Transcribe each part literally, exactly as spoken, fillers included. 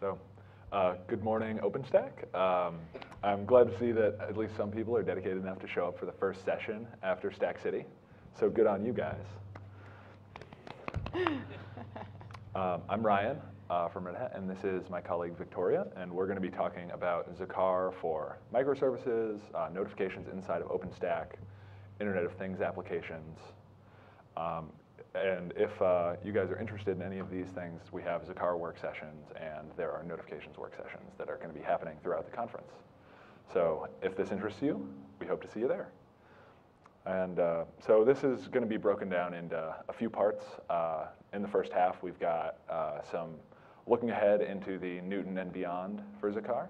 So, uh, good morning, OpenStack. Um, I'm glad to see that at least some people are dedicated enough to show up for the first session after Stack City. So good on you guys. um, I'm Ryan uh, from Red Hat, and this is my colleague Victoria, and we're going to be talking about Zaqar for microservices, uh, notifications inside of OpenStack, Internet of Things applications. Um, And if uh, you guys are interested in any of these things, we have Zaqar work sessions, and there are notifications work sessions that are going to be happening throughout the conference. So if this interests you, we hope to see you there. And uh, so this is going to be broken down into a few parts. Uh, in the first half, we've got uh, some looking ahead into the Newton and beyond for Zaqar,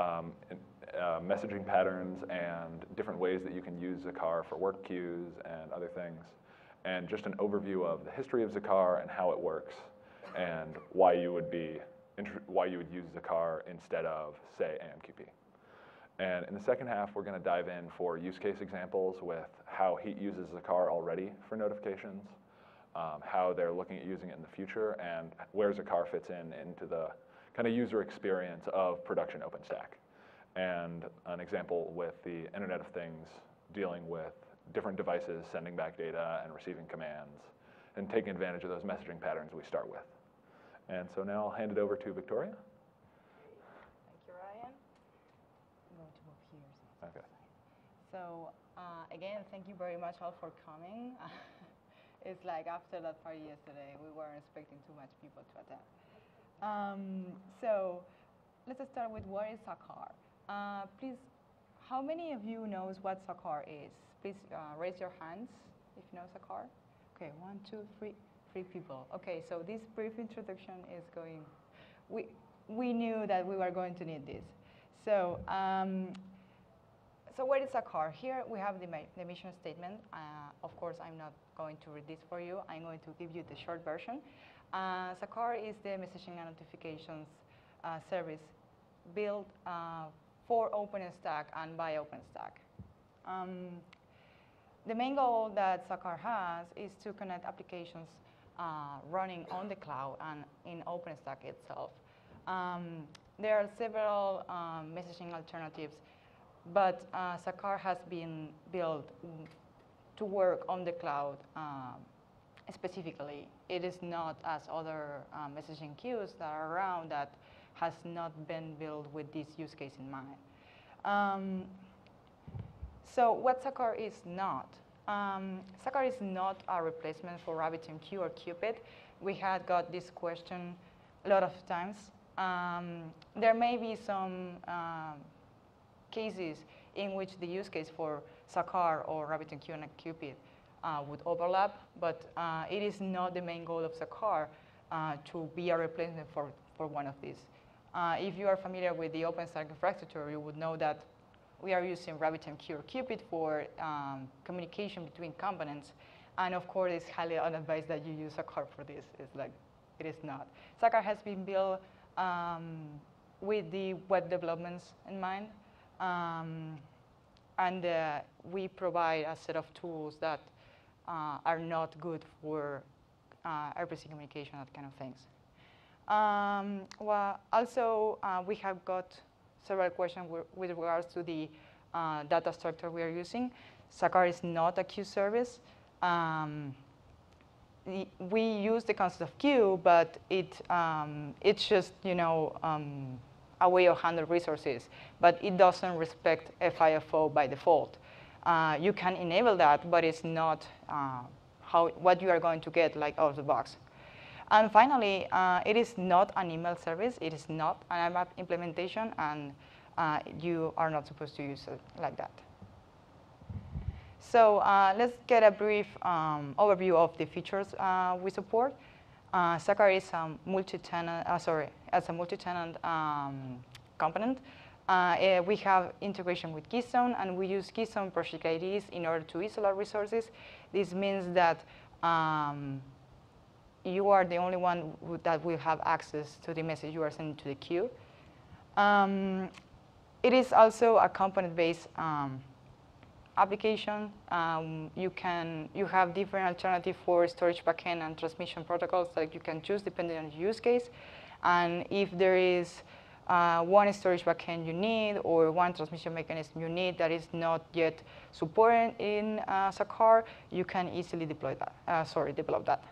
um, and, uh, messaging patterns, and different ways that you can use Zaqar for work queues and other things, and just an overview of the history of Zaqar and how it works, and why you would be why you would use Zaqar instead of, say, A M Q P. And in the second half, we're going to dive in for use case examples with how Heat uses Zaqar already for notifications, um, how they're looking at using it in the future, and where Zaqar fits in into the kind of user experience of production OpenStack. And an example with the Internet of Things dealing with different devices sending back data and receiving commands, and taking advantage of those messaging patterns we start with. And so now I'll hand it over to Victoria. Thank you, Ryan. I'm going to move here. So okay. So uh, again, thank you very much all for coming. It's like after that party yesterday, we weren't expecting too much people to attend. Um, so let's start with what is Zaqar. Uh, please, how many of you knows what Zaqar is? Please uh, raise your hands if you know Zaqar. Okay, one, two, three, three people. Okay, so this brief introduction is going, we, we knew that we were going to need this. So, um, so what is Zaqar? Here we have the, the mission statement. Uh, of course, I'm not going to read this for you. I'm going to give you the short version. Uh, Zaqar is the messaging and notifications uh, service built uh, for OpenStack and by OpenStack. Um, The main goal that Zaqar has is to connect applications uh, running on the cloud and in OpenStack itself. Um, there are several um, messaging alternatives, but uh, Zaqar has been built to work on the cloud um, specifically. It is not as other uh, messaging queues that are around that has not been built with this use case in mind. Um, So what Zaqar is not, um, Zaqar is not a replacement for RabbitMQ or Qpid. We had got this question a lot of times. Um, there may be some uh, cases in which the use case for Zaqar or RabbitMQ and Qpid uh, would overlap, but uh, it is not the main goal of Zaqar uh, to be a replacement for, for one of these. Uh, if you are familiar with the OpenStack infrastructure, you would know that we are using RabbitMQ or Qpid for um, communication between components. And of course, it's highly unadvised that you use Zaqar for this. It's like, it is not. Zaqar has been built um, with the web developments in mind. Um, and uh, we provide a set of tools that uh, are not good for uh, R P C communication, that kind of things. Um, well, also, uh, we have got several questions with regards to the uh, data structure we are using. Zaqar is not a queue service. Um, we use the concept of queue, but it um, it's just you know um, a way of handling resources. But it doesn't respect FIFO by default. Uh, you can enable that, but it's not uh, how what you are going to get like out of the box. And finally, uh, it is not an email service. It is not an I M A P implementation, and uh, you are not supposed to use it like that. So uh, let's get a brief um, overview of the features uh, we support. Uh, Zaqar is a multi-tenant, uh, sorry, as a multi-tenant um, component. Uh, we have integration with Keystone, and we use Keystone project I Ds in order to isolate resources. This means that um, you are the only one that will have access to the message you are sending to the queue. Um, it is also a component-based um, application. Um, you can you have different alternatives for storage backend and transmission protocols that you can choose depending on the use case. And if there is uh, one storage backend you need or one transmission mechanism you need that is not yet supported in uh, Zaqar, you can easily deploy that. Uh, sorry, develop that.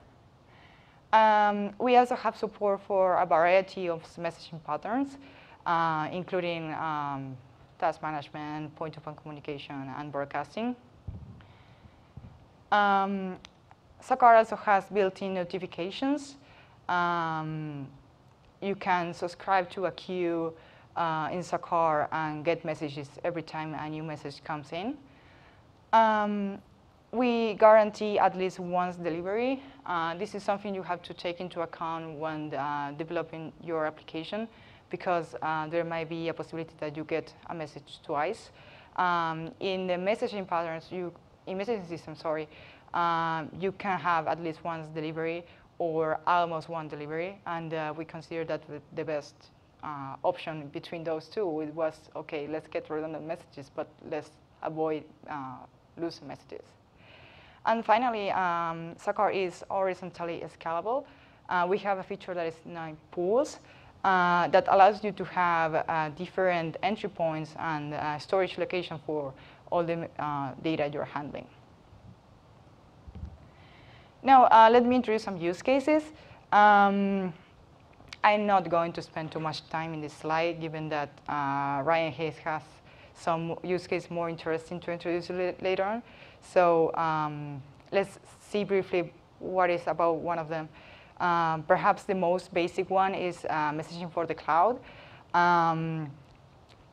Um, we also have support for a variety of messaging patterns, uh, including um, task management, point-to-point communication, and broadcasting. Um, Zaqar also has built-in notifications. Um, you can subscribe to a queue uh, in Zaqar and get messages every time a new message comes in. Um, We guarantee at least once delivery. Uh, this is something you have to take into account when uh, developing your application, because uh, there might be a possibility that you get a message twice. Um, in the messaging patterns, you in messaging system, sorry, um, you can have at least once delivery or almost one delivery, and uh, we consider that the best uh, option between those two. It was okay. Let's get redundant messages, but let's avoid uh, losing messages. And finally, um, Zaqar is horizontally scalable. Uh, we have a feature that is nine pools uh, that allows you to have uh, different entry points and uh, storage location for all the uh, data you're handling. Now, uh, let me introduce some use cases. Um, I'm not going to spend too much time in this slide, given that uh, Ryan Hayes has some use case more interesting to introduce later on. So um, let's see briefly what is about one of them. Um, perhaps the most basic one is uh, messaging for the cloud. Um,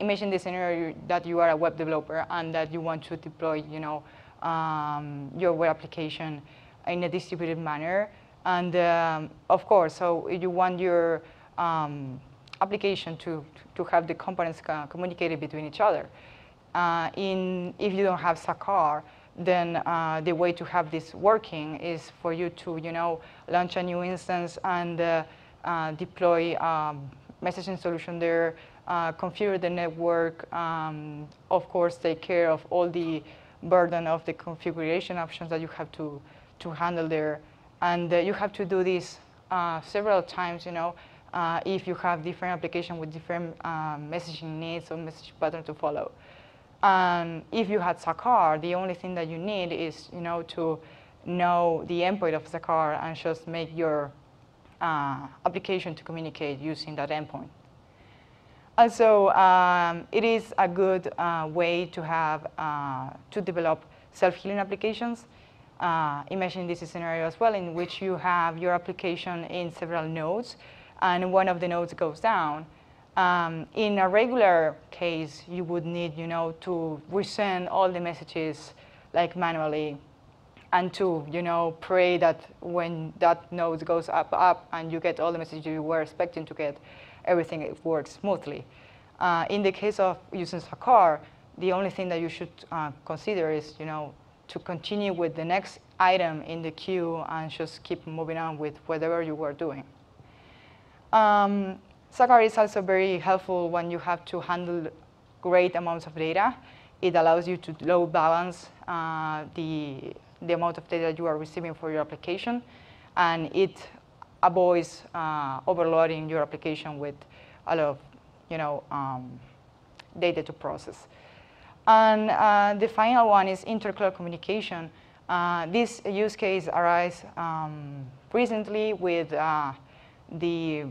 imagine the scenario that you are a web developer and that you want to deploy, you know, um, your web application in a distributed manner. And um, of course, so you want your um, application to, to have the components communicated between each other. Uh, in, if you don't have Zaqar, then uh, the way to have this working is for you to, you know, launch a new instance and uh, uh, deploy a messaging solution there, uh, configure the network, um, of course, take care of all the burden of the configuration options that you have to, to handle there. And uh, you have to do this uh, several times, you know, uh, if you have different applications with different uh, messaging needs or message pattern to follow. And if you had Zaqar, the only thing that you need is, you know, to know the endpoint of Zaqar and just make your uh, application to communicate using that endpoint. Also, um, it is a good uh, way to have uh, to develop self-healing applications. Uh, imagine this scenario as well, in which you have your application in several nodes, and one of the nodes goes down. Um, in a regular case, you would need, you know, to resend all the messages like manually, and to, you know, pray that when that node goes up, up, and you get all the messages you were expecting to get, everything works smoothly. Uh, in the case of using Zaqar, the only thing that you should uh, consider is, you know, to continue with the next item in the queue and just keep moving on with whatever you were doing. Um, Zaqar is also very helpful when you have to handle great amounts of data. It allows you to load balance uh, the, the amount of data you are receiving for your application, and it avoids uh, overloading your application with a lot of, you know, um, data to process. And uh, the final one is intercloud communication. Uh, this use case arises um, recently with uh, the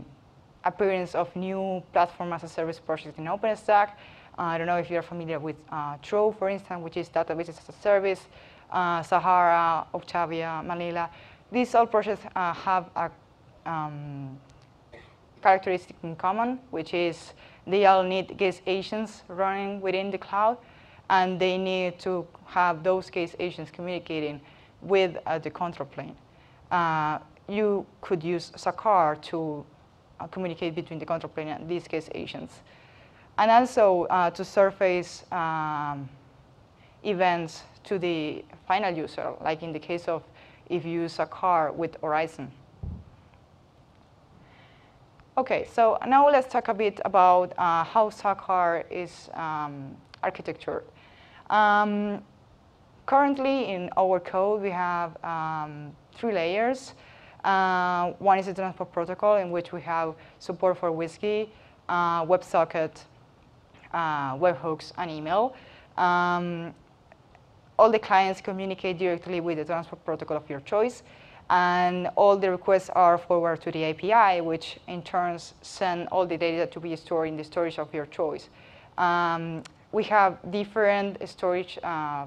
appearance of new platform as a service projects in OpenStack. Uh, I don't know if you're familiar with uh, Trove, for instance, which is databases as a service, uh, Sahara, Octavia, Manila. These all projects uh, have a um, characteristic in common, which is they all need guest agents running within the cloud, and they need to have those guest agents communicating with uh, the control plane. Uh, you could use Zaqar to communicate between the control plane and these case agents. And also uh, to surface um, events to the final user, like in the case of if you use Zaqar with Horizon. Okay, so now let's talk a bit about uh, how Zaqar is um, architectured. Um, currently in our code, we have um, three layers. Uh, one is the transport protocol, in which we have support for Whiskey, uh, WebSocket, uh, Webhooks, and email. Um, all the clients communicate directly with the transport protocol of your choice, and all the requests are forwarded to the A P I, which in turn send all the data to be stored in the storage of your choice. Um, we have different storage uh,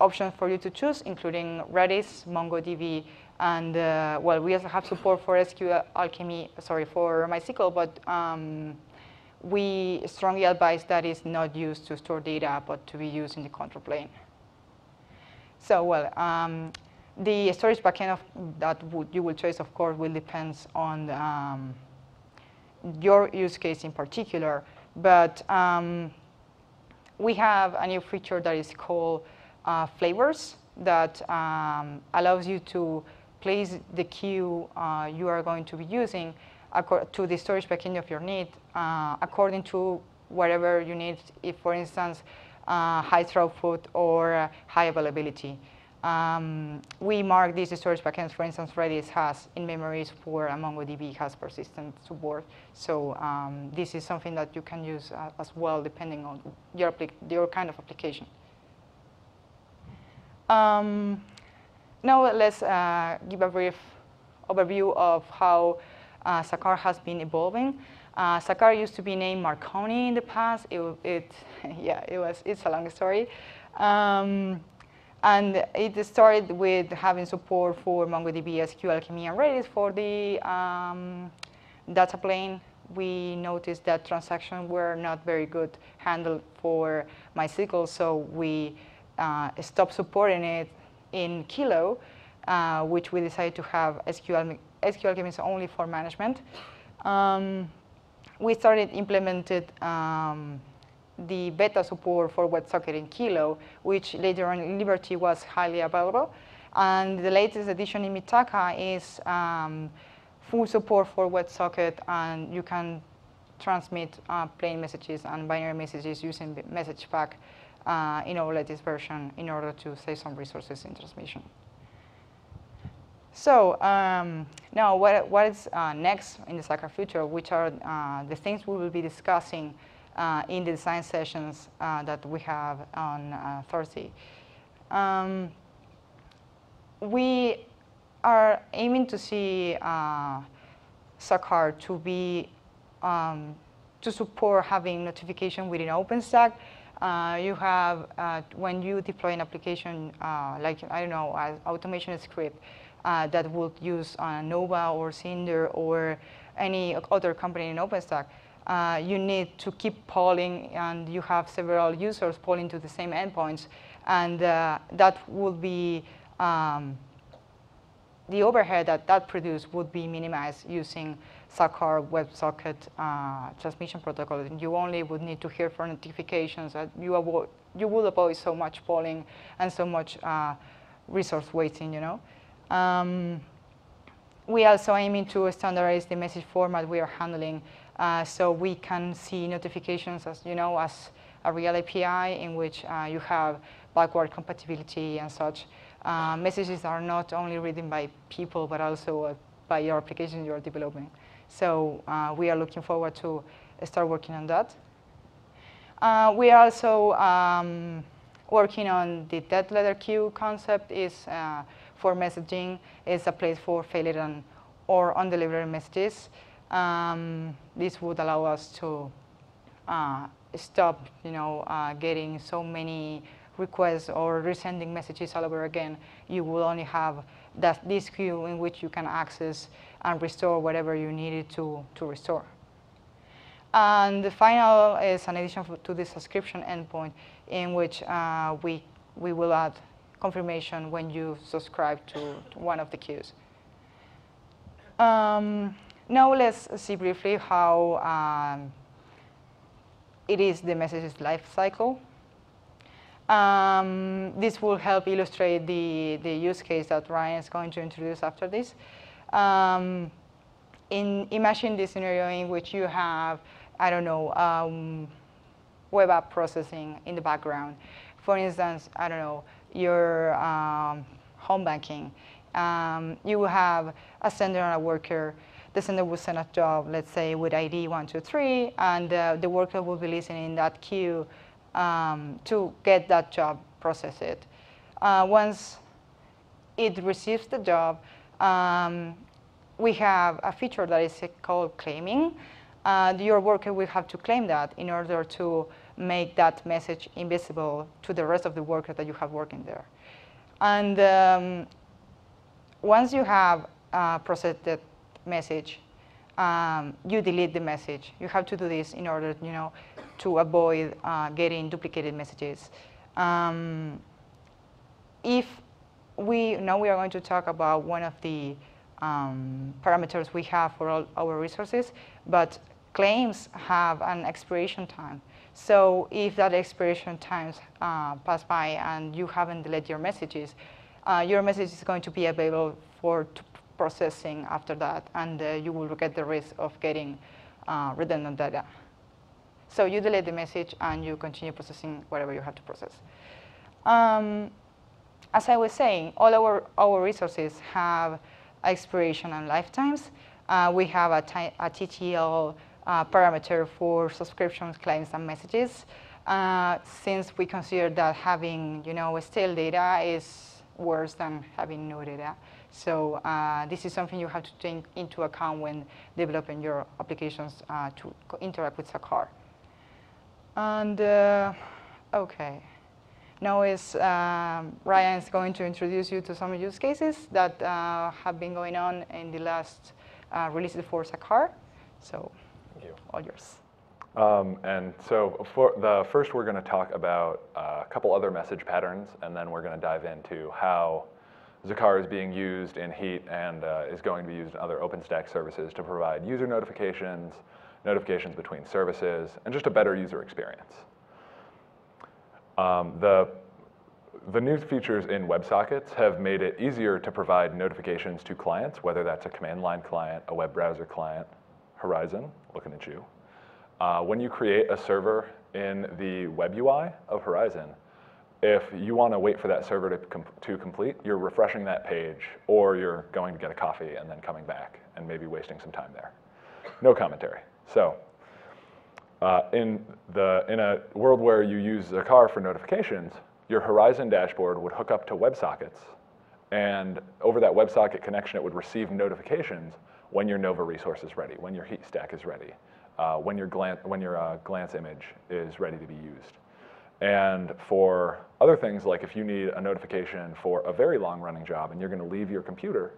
options for you to choose, including Redis, MongoDB, and uh, well, we also have support for S Q L Alchemy, sorry, for MySQL, but um, we strongly advise that it's not used to store data, but to be used in the control plane. So, well, um, the storage backend of that would, you will choose, of course, will depend on um, your use case in particular. But um, we have a new feature that is called uh, flavors that um, allows you to place the queue uh, you are going to be using to the storage backend of your need uh, according to whatever you need, if, for instance, uh, high throughput or uh, high availability. Um, we mark these storage backends. For instance, Redis has in-memory support, and MongoDB has persistent support. So um, this is something that you can use uh, as well, depending on your, your kind of application. Um, now let's uh, give a brief overview of how uh, Zaqar has been evolving. Uh, Zaqar used to be named Marconi in the past. It, it yeah, it was. It's a long story. Um, And it started with having support for MongoDB, S Q L Alchemy, and Redis for the um, data plane. We noticed that transactions were not very good handled for MySQL, so we uh, stopped supporting it in Kilo, uh, which we decided to have S Q L Alchemy only for management. Um, we started implemented. Um, the beta support for WebSocket in Kilo, which later on in Liberty was highly available. And the latest edition in Mitaka is um, full support for WebSocket, and you can transmit uh, plain messages and binary messages using the message pack uh, in our latest version in order to save some resources in transmission. So um, now what, what is uh, next in the Zaqar future, which are uh, the things we will be discussing Uh, in the design sessions uh, that we have on uh, Thursday. Um, we are aiming to see uh, Zaqar to be, um, to support having notification within OpenStack. Uh, you have, uh, when you deploy an application, uh, like, I don't know, an automation script uh, that would use uh, Nova or Cinder or any other company in OpenStack, Uh, you need to keep polling, and you have several users polling to the same endpoints, and uh, that would be um, the overhead that that produced would be minimized using Zaqar WebSocket uh, transmission protocol. And you only would need to hear for notifications. That you avoid, you would avoid so much polling and so much uh, resource wasting. You know. Um, we also aiming to standardize the message format we are handling. Uh, so we can see notifications, as you know, as a real A P I in which uh, you have backward compatibility and such. Uh, messages are not only written by people, but also uh, by your application you are developing. So uh, we are looking forward to start working on that. Uh, we are also um, working on the dead letter queue concept. Is uh, for messaging. It's a place for failure and or undelivered messages. Um, this would allow us to uh, stop, you know, uh, getting so many requests or resending messages all over again. You will only have that, this queue in which you can access and restore whatever you needed to, to restore. And the final is an addition to the subscription endpoint, in which uh, we, we will add confirmation when you subscribe to, to one of the queues. Um, Now let's see briefly how um, it is the message's life cycle. Um, this will help illustrate the, the use case that Ryan is going to introduce after this. Um, in, imagine this scenario in which you have, I don't know, um, web app processing in the background. For instance, I don't know, your um, home banking. Um, you will have a sender and a worker. The sender will send a job, let's say, with I D one two three, and uh, the worker will be listening in that queue um, to get that job, process it. Uh, once it receives the job, um, we have a feature that is called claiming. Uh, your worker will have to claim that in order to make that message invisible to the rest of the worker that you have working there. And um, once you have uh, processed that message, um, you delete the message. You have to do this in order, you know, to avoid uh, getting duplicated messages. Um, if we now we are going to talk about one of the um, parameters we have for all our resources, but claims have an expiration time. So if that expiration times uh, pass by and you haven't deleted your messages, uh, your message is going to be available for processing after that, and uh, you will get the risk of getting uh, redundant data. So you delete the message and you continue processing whatever you have to process. Um, as I was saying, all our, our resources have expiration and lifetimes. Uh, we have a, a T T L Uh, parameter for subscriptions, claims, and messages. Uh, since we consider that having, you know, stale data is worse than having no data, so uh, this is something you have to take into account when developing your applications uh, to interact with Zaqar. And uh, okay, now is um, Ryan is going to introduce you to some use cases that uh, have been going on in the last uh, release for Zaqar. So. Thank you. All yours. Um, and so for the first, we're going to talk about uh, a couple other message patterns, and then we're going to dive into how Zaqar is being used in Heat and uh, is going to be used in other OpenStack services to provide user notifications, notifications between services, and just a better user experience. Um, the, the new features in WebSockets have made it easier to provide notifications to clients, whether that's a command line client, a web browser client, Horizon, looking at you. Uh, when you create a server in the web U I of Horizon, if you want to wait for that server to, com to complete, you're refreshing that page, or you're going to get a coffee and then coming back and maybe wasting some time there. No commentary. So uh, in, the, in a world where you use Zaqar for notifications, your Horizon dashboard would hook up to WebSockets, and over that WebSocket connection, it would receive notifications when your Nova resource is ready, when your Heat stack is ready, uh, when your, glance, when your uh, glance image is ready to be used. And for other things, like if you need a notification for a very long running job and you're going to leave your computer,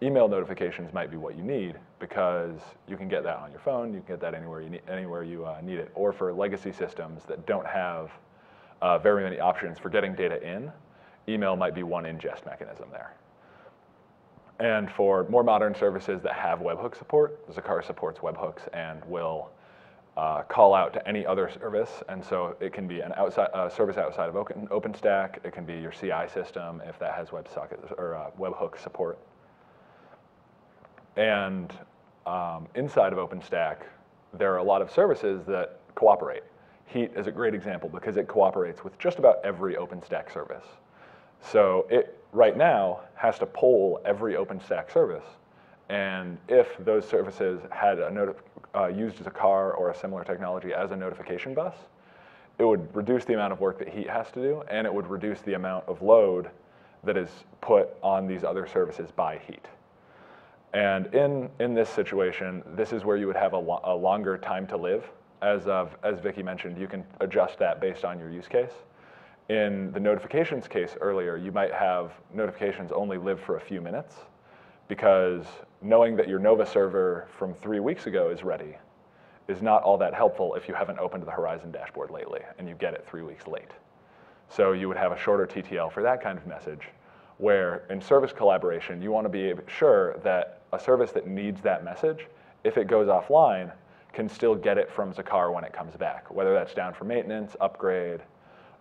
email notifications might be what you need, because you can get that on your phone, you can get that anywhere you need, anywhere you uh, need it. Or for legacy systems that don't have uh, very many options for getting data in, email might be one ingest mechanism there. And for more modern services that have webhook support, Zaqar supports webhooks and will uh, call out to any other service. And so it can be an outside, a service outside of Open, OpenStack. It can be your C I system if that has WebSocket or uh, webhook support. And um, inside of OpenStack, there are a lot of services that cooperate. Heat is a great example because it cooperates with just about every OpenStack service. So it right now has to poll every OpenStack service, and if those services had a notif uh, used Zaqar or a similar technology as a notification bus, it would reduce the amount of work that Heat has to do, and it would reduce the amount of load that is put on these other services by Heat. And in, in this situation, this is where you would have a, lo a longer time to live. As, uh, as Vicky mentioned, you can adjust that based on your use case. In the notifications case earlier, you might have notifications only live for a few minutes, because knowing that your Nova server from three weeks ago is ready is not all that helpful if you haven't opened the Horizon dashboard lately and you get it three weeks late. So you would have a shorter T T L for that kind of message, where in service collaboration, you want to be sure that a service that needs that message, if it goes offline, can still get it from Zaqar when it comes back, whether that's down for maintenance, upgrade,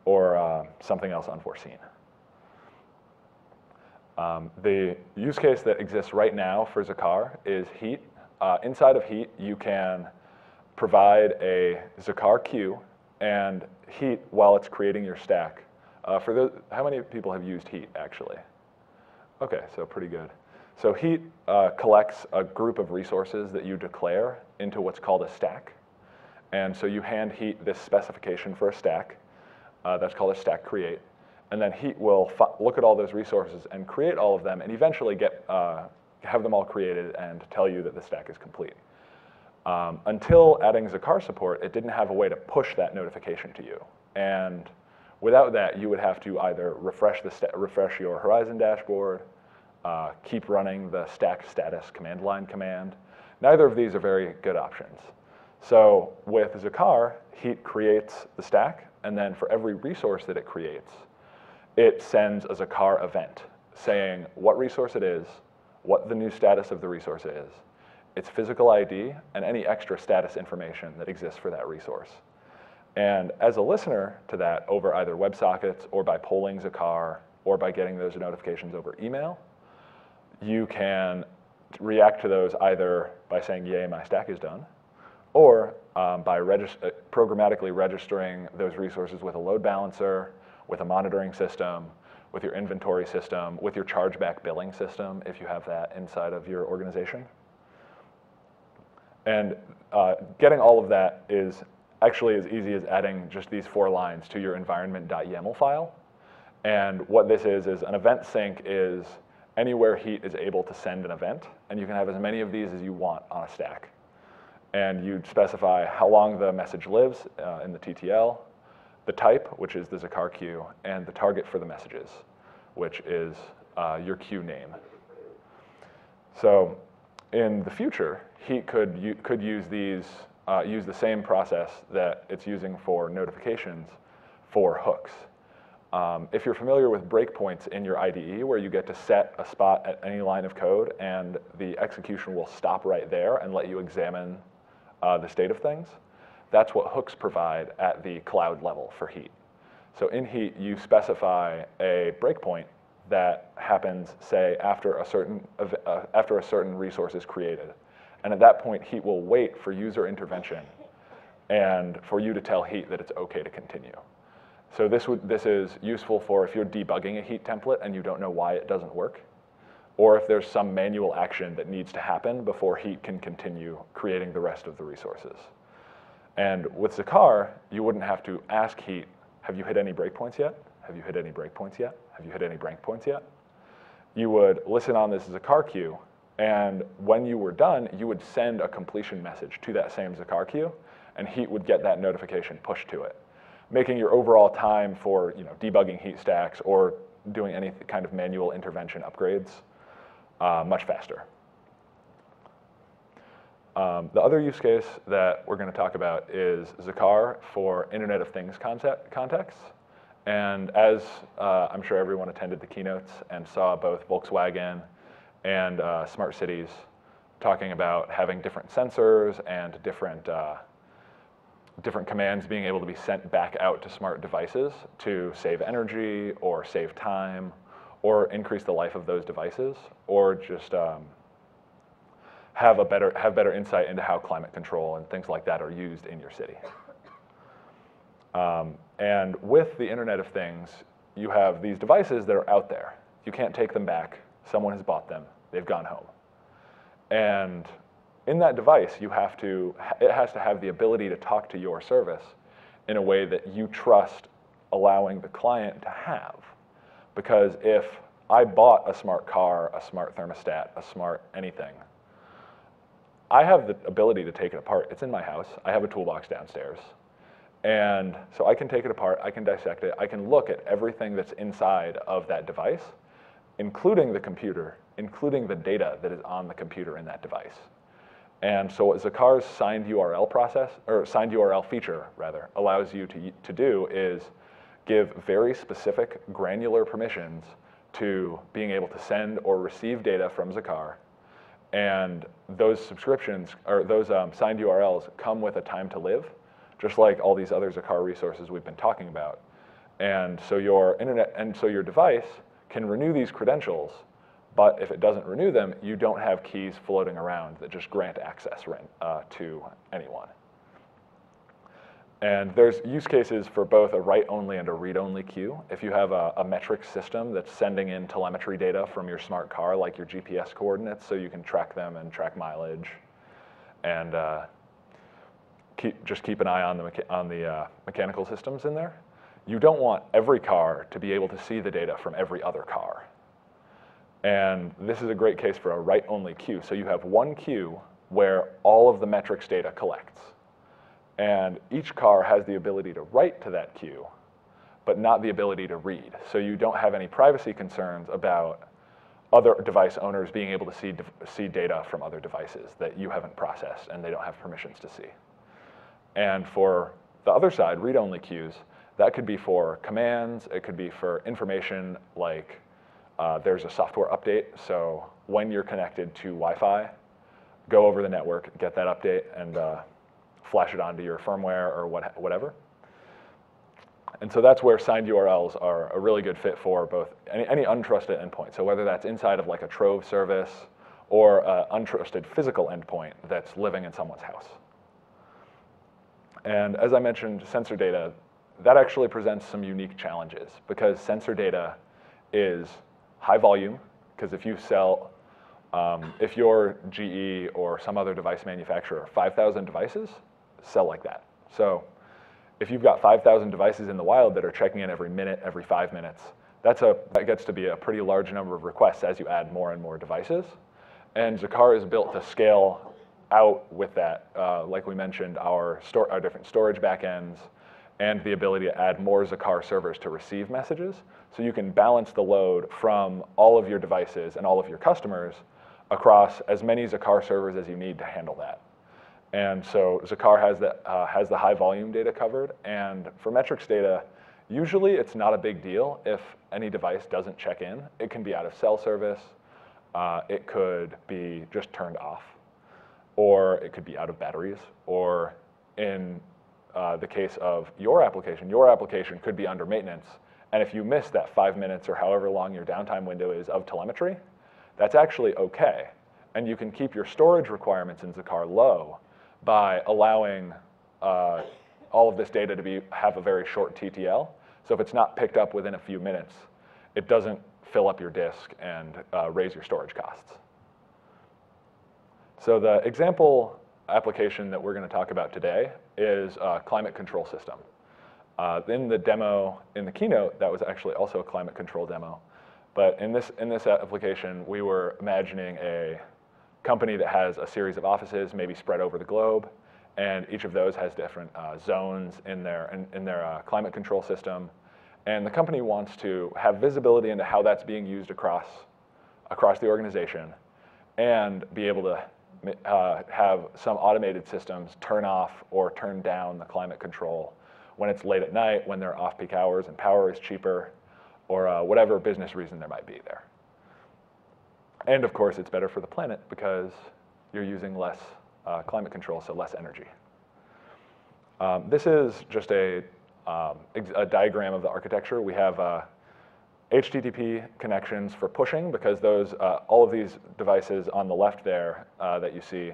or uh, something else unforeseen. Um, the use case that exists right now for Zaqar is Heat. Uh, inside of Heat, you can provide a Zaqar queue, and Heat, while it's creating your stack. Uh, for those, how many people have used Heat, actually? OK, so pretty good. So Heat uh, collects a group of resources that you declare into what's called a stack. And so you hand Heat this specification for a stack. Uh, that's called a stack create. And then Heat will look at all those resources and create all of them and eventually get, uh, have them all created and tell you that the stack is complete. Um, until adding Zaqar support, it didn't have a way to push that notification to you. And without that, you would have to either refresh, the st refresh your Horizon dashboard, uh, keep running the stack status command line command. Neither of these are very good options. So with Zaqar, Heat creates the stack, and then for every resource that it creates, it sends a Zaqar event saying what resource it is, what the new status of the resource is, its physical I D, and any extra status information that exists for that resource. And as a listener to that over either WebSockets or by polling Zaqar or by getting those notifications over email, you can react to those either by saying, yay, my stack is done, or um, by regist programmatically registering those resources with a load balancer, with a monitoring system, with your inventory system, with your chargeback billing system, if you have that inside of your organization. And uh, getting all of that is actually as easy as adding just these four lines to your environment.yaml file. And what this is is an event sync is anywhere Heat is able to send an event. And you can have as many of these as you want on a stack. And you specify how long the message lives uh, in the T T L, the type, which is the Zaqar queue, and the target for the messages, which is uh, your queue name. So in the future, Heat could, you, could use, these, uh, use the same process that it's using for notifications for hooks. Um, if you're familiar with breakpoints in your I D E, where you get to set a spot at any line of code, and the execution will stop right there and let you examine uh, the state of things, that's what hooks provide at the cloud level for Heat. So in Heat, you specify a breakpoint that happens, say, after a certain, uh, after a certain resource is created. And at that point, Heat will wait for user intervention and for you to tell Heat that it's OK to continue. So this, would, this is useful for if you're debugging a Heat template and you don't know why it doesn't work, or if there's some manual action that needs to happen before Heat can continue creating the rest of the resources. And with Zaqar, you wouldn't have to ask Heat, have you hit any breakpoints yet? Have you hit any breakpoints yet? Have you hit any breakpoints yet? You would listen on this Zaqar queue, and when you were done, you would send a completion message to that same Zaqar queue, and Heat would get that notification pushed to it, making your overall time for you know, debugging Heat stacks or doing any kind of manual intervention upgrades uh, much faster. Um, the other use case that we're going to talk about is Zaqar for Internet of Things concept, contexts. And as uh, I'm sure everyone attended the keynotes and saw both Volkswagen and uh, Smart Cities talking about having different sensors and different, uh, different commands being able to be sent back out to smart devices to save energy or save time or increase the life of those devices or just um, have a better, have better insight into how climate control and things like that are used in your city. Um, and with the Internet of Things, you have these devices that are out there. You can't take them back. Someone has bought them. They've gone home. And in that device, you have to, it has to have the ability to talk to your service in a way that you trust allowing the client to have. Because if I bought a smart car, a smart thermostat, a smart anything, I have the ability to take it apart. It's in my house. I have a toolbox downstairs. And so I can take it apart. I can dissect it. I can look at everything that's inside of that device, including the computer, including the data that is on the computer in that device. And so what Zaqar's signed U R L process, or signed U R L feature, rather, allows you to, to do is give very specific granular permissions to being able to send or receive data from Zaqar. And those subscriptions, or those um, signed U R Ls, come with a time to live, just like all these other Zaqar resources we've been talking about. And so your internet, and so your device can renew these credentials, but if it doesn't renew them, you don't have keys floating around that just grant access uh, to anyone. And there's use cases for both a write-only and a read-only queue. If you have a, a metric system that's sending in telemetry data from your smart car, like your G P S coordinates, so you can track them and track mileage, and uh, keep, just keep an eye on the, mecha on the uh, mechanical systems in there. You don't want every car to be able to see the data from every other car. And this is a great case for a write-only queue. So you have one queue where all of the metrics data collects. And each car has the ability to write to that queue, but not the ability to read. So you don't have any privacy concerns about other device owners being able to see, see data from other devices that you haven't processed and they don't have permissions to see. And for the other side, read-only queues, that could be for commands, it could be for information like uh, there's a software update, so when you're connected to Wi-Fi, go over the network, get that update, and uh, flash it onto your firmware or what, whatever. And so that's where signed U R Ls are a really good fit for both any, any untrusted endpoint. So whether that's inside of like a Trove service or an untrusted physical endpoint that's living in someone's house. And as I mentioned, sensor data, that actually presents some unique challenges because sensor data is high volume, because if you sell um, if you're G E or some other device manufacturer, five thousand devices, sell like that. So if you've got five thousand devices in the wild that are checking in every minute, every five minutes, that's a, that gets to be a pretty large number of requests as you add more and more devices. And Zaqar is built to scale out with that. Uh, like we mentioned, our, store, our different storage backends and the ability to add more Zaqar servers to receive messages. So you can balance the load from all of your devices and all of your customers across as many Zaqar servers as you need to handle that. And so Zaqar has the, uh, has the high volume data covered. And for metrics data, usually it's not a big deal if any device doesn't check in. It can be out of cell service. Uh, it could be just turned off. Or it could be out of batteries. Or in uh, the case of your application, your application could be under maintenance. And if you miss that five minutes or however long your downtime window is of telemetry, that's actually OK. And you can keep your storage requirements in Zaqar low by allowing uh, all of this data to be, have a very short T T L. So if it's not picked up within a few minutes, it doesn't fill up your disk and uh, raise your storage costs. So the example application that we're going to talk about today is a climate control system. Uh, in the demo, in the keynote, that was actually also a climate control demo. But in this, in this application, we were imagining a company that has a series of offices, maybe spread over the globe, and each of those has different uh, zones in their, in, in their uh, climate control system. And the company wants to have visibility into how that's being used across, across the organization and be able to uh, have some automated systems turn off or turn down the climate control when it's late at night, when they're off-peak hours and power is cheaper, or uh, whatever business reason there might be there. And of course, it's better for the planet because you're using less uh, climate control, so less energy. Um, this is just a, um, a diagram of the architecture. We have uh, H T T P connections for pushing because those, uh, all of these devices on the left there uh, that you see,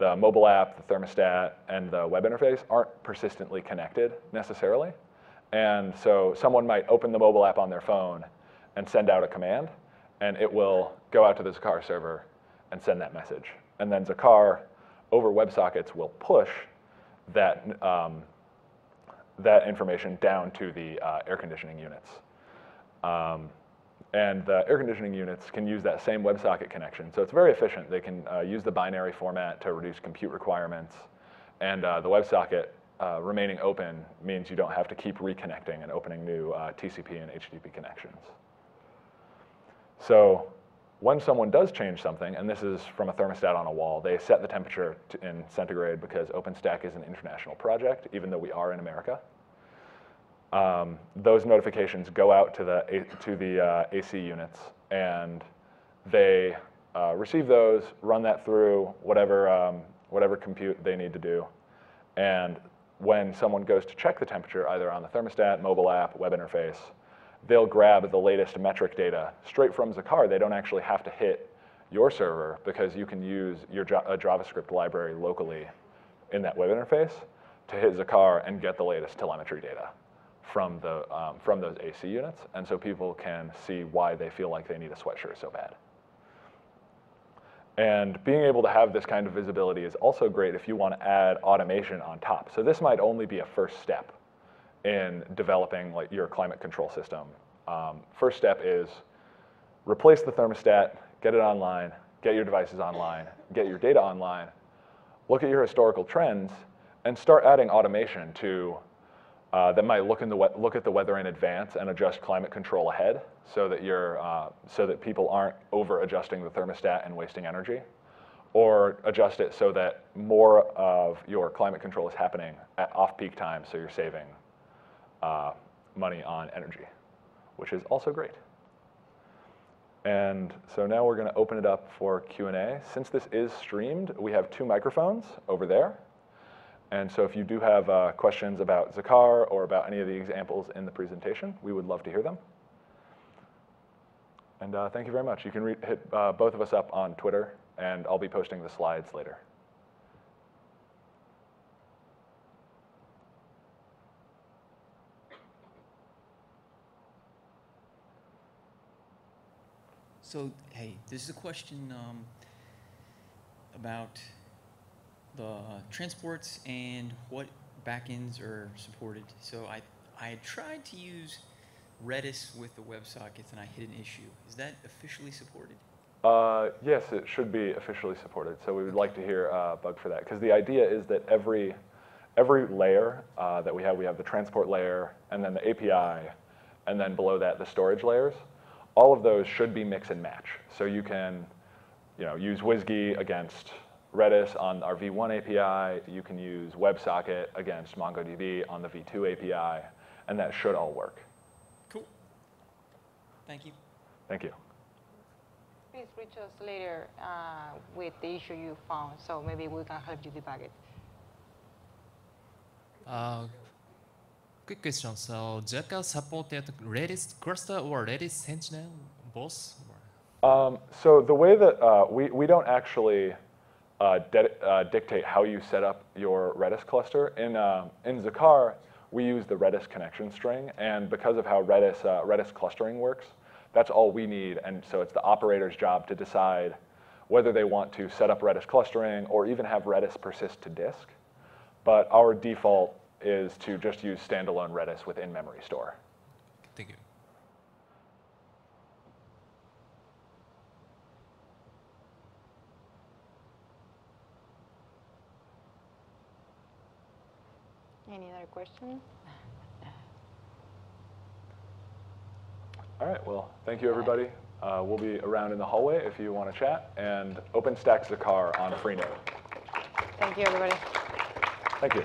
the mobile app, the thermostat, and the web interface aren't persistently connected necessarily. And so someone might open the mobile app on their phone and send out a command, and it will go out to the Zaqar server and send that message. And then Zaqar, over WebSockets, will push that, um, that information down to the uh, air conditioning units. Um, and the air conditioning units can use that same WebSocket connection. So it's very efficient. They can uh, use the binary format to reduce compute requirements. And uh, the WebSocket uh, remaining open means you don't have to keep reconnecting and opening new uh, T C P and H T T P connections. So when someone does change something, and this is from a thermostat on a wall, they set the temperature to, in centigrade because OpenStack is an international project, even though we are in America. Um, those notifications go out to the, to the uh, A C units, and they uh, receive those, run that through whatever, um, whatever compute they need to do. And when someone goes to check the temperature, either on the thermostat, mobile app, web interface, they'll grab the latest metric data straight from Zaqar. They don't actually have to hit your server because you can use your a JavaScript library locally in that web interface to hit Zaqar and get the latest telemetry data from, the, um, from those A C units, and so people can see why they feel like they need a sweatshirt so bad. And being able to have this kind of visibility is also great if you want to add automation on top. So this might only be a first step in developing like your climate control system. Um, first step is replace the thermostat, get it online, get your devices online, get your data online, look at your historical trends, and start adding automation to uh, that might look in the look at the weather in advance and adjust climate control ahead, so that you're uh, so that people aren't over adjusting the thermostat and wasting energy, or adjust it so that more of your climate control is happening at off-peak times, so you're saving uh, money on energy, which is also great. And so now we're going to open it up for Q and A. Since this is streamed, we have two microphones over there. And so if you do have uh, questions about Zaqar or about any of the examples in the presentation, we would love to hear them. And uh, thank you very much. You can re hit uh, both of us up on Twitter, and I'll be posting the slides later. So, hey, this is a question um, about the transports and what backends are supported. So I, I tried to use Redis with the WebSockets, and I hit an issue. Is that officially supported? Uh, yes, it should be officially supported. So we would okay. like to hear a bug for that, because the idea is that every, every layer uh, that we have, we have the transport layer, and then the A P I, and then below that, the storage layers. All of those should be mix and match. So you can you know, use Whiskey against Redis on our V one A P I. You can use WebSocket against MongoDB on the V two A P I. And that should all work. Cool. Thank you. Thank you. Please reach us later uh, with the issue you found. So maybe we can help you debug it. Uh, Quick question. So, Zaqar supported Redis cluster or Redis Sentinel, both? Um, so the way that uh, we we don't actually uh, uh, dictate how you set up your Redis cluster. In uh, in Zaqar, we use the Redis connection string, and because of how Redis uh, Redis clustering works, that's all we need. And so it's the operator's job to decide whether they want to set up Redis clustering or even have Redis persist to disk. But our default is to just use standalone Redis within memory store. Thank you. Any other questions? All right, well, thank you, everybody. Uh, we'll be around in the hallway if you want to chat, and OpenStack Zaqar on Freenode. Thank you, everybody. Thank you.